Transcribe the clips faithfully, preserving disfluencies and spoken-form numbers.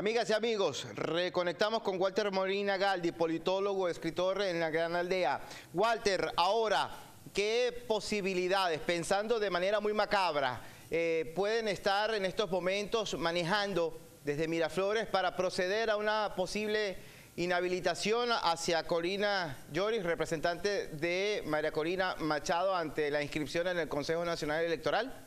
Amigas y amigos, reconectamos con Walter Molina Galdi, politólogo, escritor en la Gran Aldea. Walter, ahora, ¿qué posibilidades, pensando de manera muy macabra, eh, pueden estar en estos momentos manejando desde Miraflores para proceder a una posible inhabilitación hacia Corina Yoris, representante de María Corina Machado ante la inscripción en el Consejo Nacional Electoral?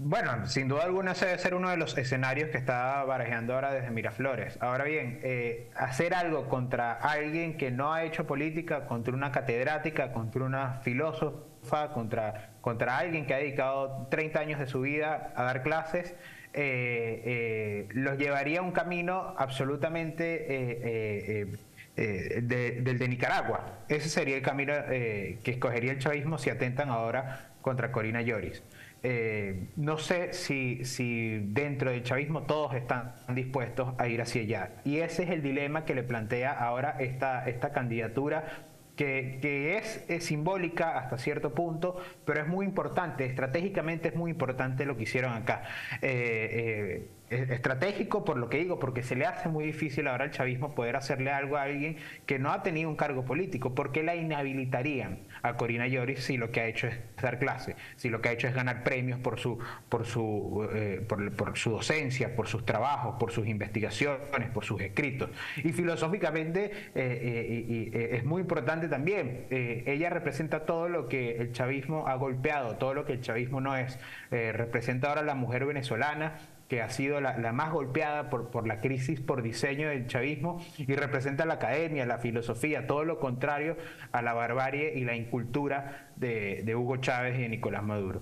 Bueno, sin duda alguna ese debe ser uno de los escenarios que está barajando ahora desde Miraflores. Ahora bien, eh, hacer algo contra alguien que no ha hecho política, contra una catedrática, contra una filósofa, contra, contra alguien que ha dedicado treinta años de su vida a dar clases, eh, eh, los llevaría a un camino absolutamente eh, eh, eh, de, del de Nicaragua. Ese sería el camino eh, que escogería el chavismo si atentan ahora contra Corina Yoris. Eh, no sé si, si dentro del chavismo todos están dispuestos a ir hacia allá. Y ese es el dilema que le plantea ahora esta, esta candidatura, que, que es, es simbólica hasta cierto punto, pero es muy importante, estratégicamente es muy importante lo que hicieron acá. Eh, eh, estratégico por lo que digo, porque se le hace muy difícil ahora al chavismo poder hacerle algo a alguien que no ha tenido un cargo político, porque la inhabilitarían a Corina Yoris si lo que ha hecho es dar clase, si lo que ha hecho es ganar premios por su, por su, eh, por, por su docencia, por sus trabajos, por sus investigaciones, por sus escritos. Y filosóficamente eh, eh, y, eh, es muy importante también, eh, ella representa todo lo que el chavismo ha golpeado, todo lo que el chavismo no es, eh, representa ahora a la mujer venezolana, que ha sido la, la más golpeada por, por la crisis por diseño del chavismo, y representa la academia, la filosofía, todo lo contrario a la barbarie y la incultura de, de Hugo Chávez y de Nicolás Maduro.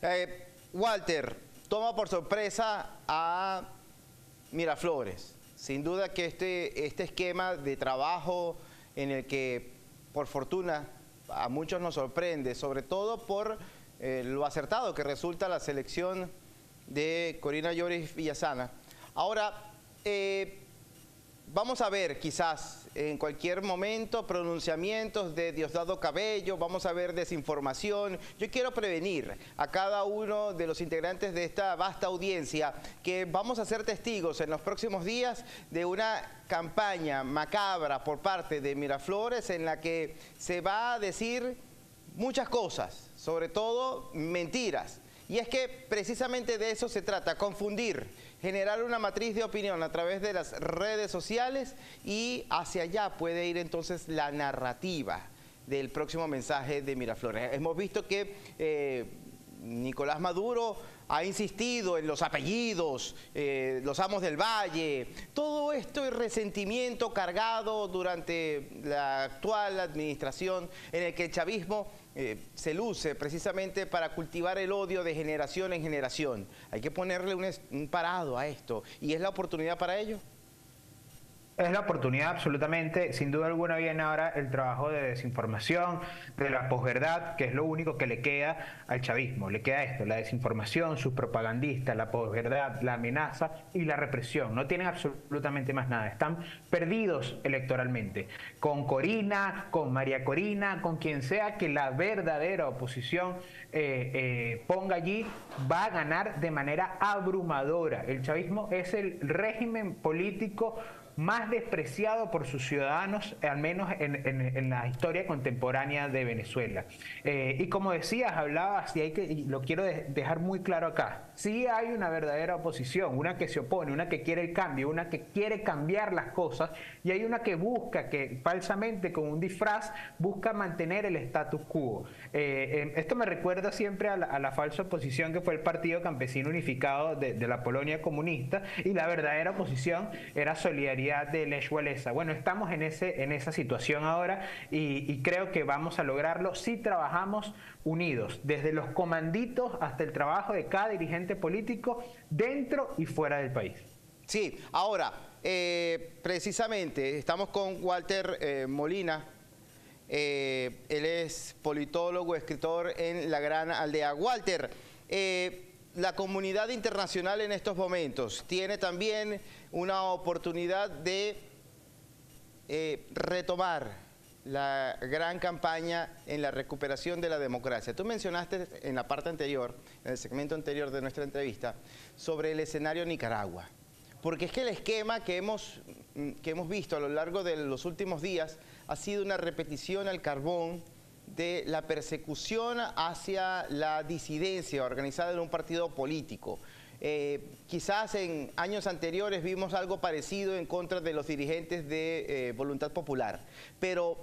Eh, Walter, toma por sorpresa a Miraflores. Sin duda que este, este esquema de trabajo en el que, por fortuna, a muchos nos sorprende, sobre todo por eh, lo acertado que resulta la selección de Corina Yoris Villasana. Ahora, eh, vamos a ver quizás en cualquier momento pronunciamientos de Diosdado Cabello, vamos a ver desinformación. Yo quiero prevenir a cada uno de los integrantes de esta vasta audiencia que vamos a ser testigos en los próximos días de una campaña macabra por parte de Miraflores en la que se va a decir muchas cosas, sobre todo mentiras. Y es que precisamente de eso se trata, confundir, generar una matriz de opinión a través de las redes sociales, y hacia allá puede ir entonces la narrativa del próximo mensaje de Miraflores. Hemos visto que eh, Nicolás Maduro ha insistido en los apellidos, eh, los amos del valle, todo esto es resentimiento cargado durante la actual administración en el que el chavismo Eh, se luce precisamente para cultivar el odio de generación en generación. Hay que ponerle un, un parado a esto, y es la oportunidad para ello. Es la oportunidad, absolutamente. Sin duda alguna viene ahora el trabajo de desinformación, de la posverdad, que es lo único que le queda al chavismo. Le queda esto, la desinformación, sus propagandistas, la posverdad, la amenaza y la represión. No tienen absolutamente más nada. Están perdidos electoralmente. Con Corina, con María Corina, con quien sea que la verdadera oposición eh, eh, ponga allí, va a ganar de manera abrumadora. El chavismo es el régimen político más despreciado por sus ciudadanos, al menos en, en, en la historia contemporánea de Venezuela. Eh, y como decías, hablabas, y, hay que, y lo quiero de, dejar muy claro acá, sí hay una verdadera oposición, una que se opone, una que quiere el cambio, una que quiere cambiar las cosas, y hay una que busca, que falsamente con un disfraz, busca mantener el status quo. Eh, eh, esto me recuerda siempre a la, a la falsa oposición que fue el Partido Campesino Unificado de, de la Polonia comunista, y la verdadera oposición era solidaridad de Lech Walesa. Bueno, estamos en, ese, en esa situación ahora, y, y creo que vamos a lograrlo si trabajamos unidos, desde los comanditos hasta el trabajo de cada dirigente político dentro y fuera del país. Sí, ahora, eh, precisamente estamos con Walter eh, Molina, eh, él es politólogo, escritor en la Gran Aldea. Walter, eh, la comunidad internacional en estos momentos tiene también una oportunidad de eh, retomar la gran campaña en la recuperación de la democracia. Tú mencionaste en la parte anterior, en el segmento anterior de nuestra entrevista, sobre el escenario Nicaragua. Porque es que el esquema que hemos, que hemos visto a lo largo de los últimos días ha sido una repetición al carbón de la persecución hacia la disidencia organizada en un partido político. Eh, quizás en años anteriores vimos algo parecido en contra de los dirigentes de eh, Voluntad Popular, pero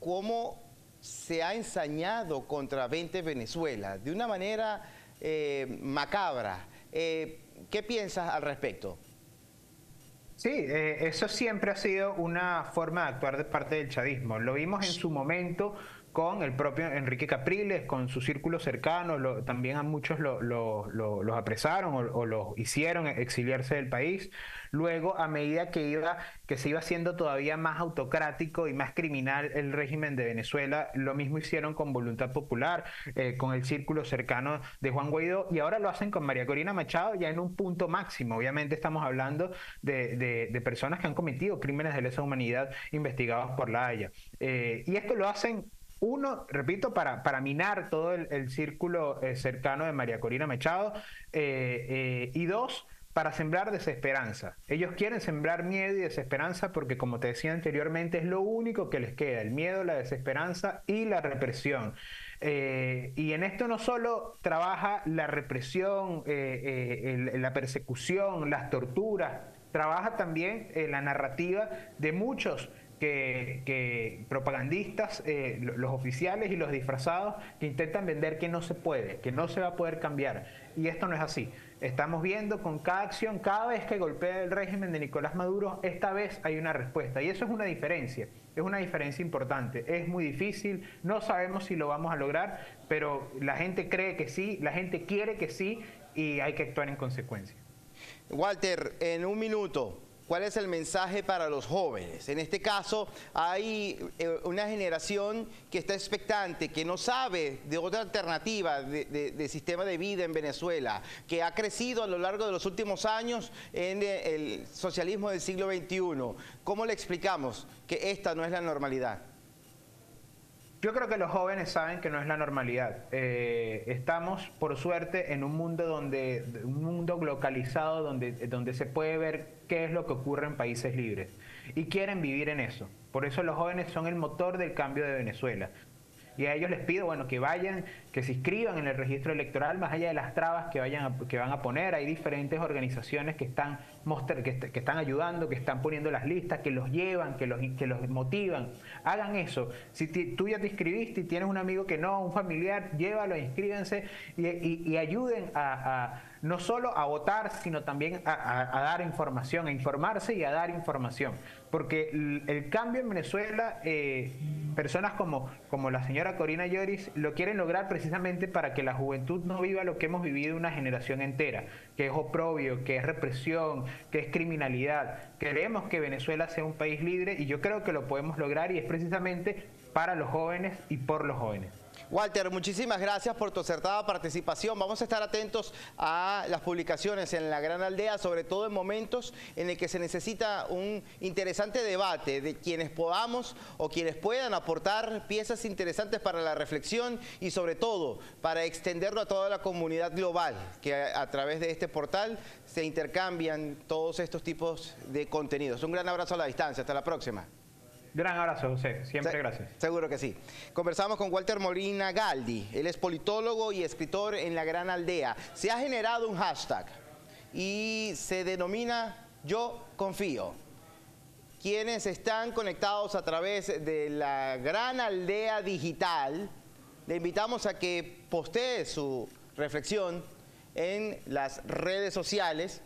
cómo se ha ensañado contra veinte Venezuela, de una manera eh, macabra. Eh, ¿Qué piensas al respecto? Sí, eh, eso siempre ha sido una forma de actuar de parte del chavismo. Lo vimos en su momento con el propio Enrique Capriles, con su círculo cercano, lo, también a muchos lo, lo, lo, los apresaron o, o los hicieron exiliarse del país. Luego, a medida que, iba, que se iba haciendo todavía más autocrático y más criminal el régimen de Venezuela, lo mismo hicieron con Voluntad Popular, eh, con el círculo cercano de Juan Guaidó, y ahora lo hacen con María Corina Machado ya en un punto máximo. Obviamente estamos hablando de, de, de personas que han cometido crímenes de lesa humanidad investigados por la Haya. Eh, y esto lo hacen... Uno, repito, para, para minar todo el, el círculo eh, cercano de María Corina Machado. Eh, eh, y dos, para sembrar desesperanza. Ellos quieren sembrar miedo y desesperanza porque, como te decía anteriormente, es lo único que les queda. El miedo, la desesperanza y la represión. Eh, y en esto no solo trabaja la represión, eh, eh, el, la persecución, las torturas. Trabaja también eh, la narrativa de muchos Que, que propagandistas, eh, los oficiales y los disfrazados, que intentan vender que no se puede, que no se va a poder cambiar. Y esto no es así. Estamos viendo con cada acción, cada vez que golpea el régimen de Nicolás Maduro, esta vez hay una respuesta. Y eso es una diferencia, es una diferencia importante. Es muy difícil, no sabemos si lo vamos a lograr, pero la gente cree que sí, la gente quiere que sí, y hay que actuar en consecuencia. Walter, en un minuto, ¿cuál es el mensaje para los jóvenes? En este caso, hay una generación que está expectante, que no sabe de otra alternativa de, de, de sistema de vida en Venezuela, que ha crecido a lo largo de los últimos años en el socialismo del siglo veintiuno. ¿Cómo le explicamos que esta no es la normalidad? Yo creo que los jóvenes saben que no es la normalidad. Eh, estamos, por suerte, en un mundo donde, un mundo globalizado donde, donde se puede ver qué es lo que ocurre en países libres. Y quieren vivir en eso. Por eso los jóvenes son el motor del cambio de Venezuela. Y a ellos les pido, bueno, que vayan, que se inscriban en el registro electoral, más allá de las trabas que, vayan a, que van a poner. Hay diferentes organizaciones que están, que, que están ayudando, que están poniendo las listas, que los llevan, que los, que los motivan. Hagan eso. Si tú ya te inscribiste y tienes un amigo que no, un familiar, llévalo, inscríbanse y, y, y ayuden a, a no solo a votar, sino también a, a, a dar información, a informarse y a dar información. Porque el, el cambio en Venezuela, eh, personas como, como la señora Corina Yoris lo quieren lograr precisamente para que la juventud no viva lo que hemos vivido una generación entera, que es oprobio, que es represión, que es criminalidad. Queremos que Venezuela sea un país libre y yo creo que lo podemos lograr, y es precisamente para los jóvenes y por los jóvenes. Walter, muchísimas gracias por tu acertada participación. Vamos a estar atentos a las publicaciones en la Gran Aldea, sobre todo en momentos en el que se necesita un interesante debate de quienes podamos o quienes puedan aportar piezas interesantes para la reflexión y sobre todo para extenderlo a toda la comunidad global, que a través de este portal se intercambian todos estos tipos de contenidos. Un gran abrazo a la distancia. Hasta la próxima. Gran abrazo, José. Siempre Se, gracias. Seguro que sí. Conversamos con Walter Molina Galdi. Él es politólogo y escritor en La Gran Aldea. Se ha generado un hashtag y se denomina Yo Confío. Quienes están conectados a través de La Gran Aldea Digital, le invitamos a que postee su reflexión en las redes sociales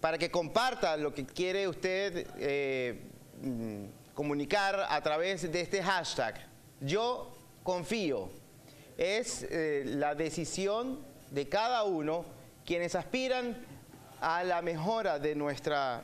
para que comparta lo que quiere usted eh, comunicar a través de este hashtag. Yo confío. Es eh, la decisión de cada uno, quienes aspiran a la mejora de nuestra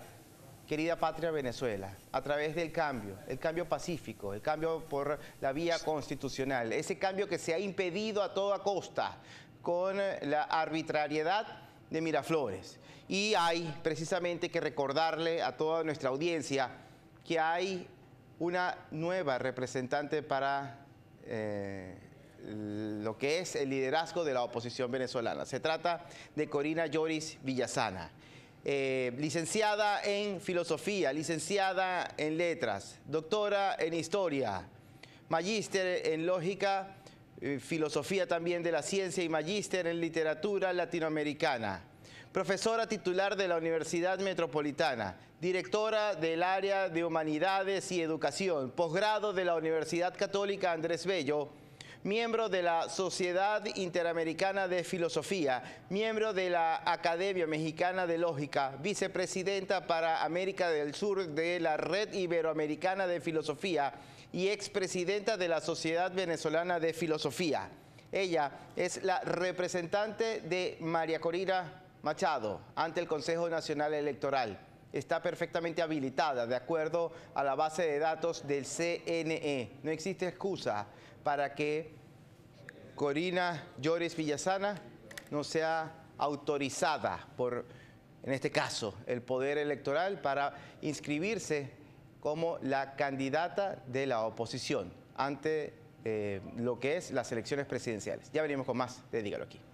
querida patria Venezuela, a través del cambio, el cambio pacífico, el cambio por la vía constitucional, ese cambio que se ha impedido a toda costa con la arbitrariedad de Miraflores. Y hay precisamente que recordarle a toda nuestra audiencia que hay una nueva representante para eh, lo que es el liderazgo de la oposición venezolana. Se trata de Corina Yoris Villasana. eh, licenciada en Filosofía, licenciada en Letras, doctora en Historia, magíster en Lógica, eh, Filosofía también de la Ciencia y magíster en Literatura Latinoamericana. Profesora titular de la Universidad Metropolitana, directora del área de Humanidades y Educación, posgrado de la Universidad Católica Andrés Bello, miembro de la Sociedad Interamericana de Filosofía, miembro de la Academia Mexicana de Lógica, vicepresidenta para América del Sur de la Red Iberoamericana de Filosofía y expresidenta de la Sociedad Venezolana de Filosofía. Ella es la representante de María Corina Machado ante el Consejo Nacional Electoral. Está perfectamente habilitada de acuerdo a la base de datos del C N E. No existe excusa para que Corina Yoris Villasana no sea autorizada por, en este caso, el Poder Electoral para inscribirse como la candidata de la oposición ante eh, lo que es las elecciones presidenciales. Ya venimos con más de Dígalo Aquí.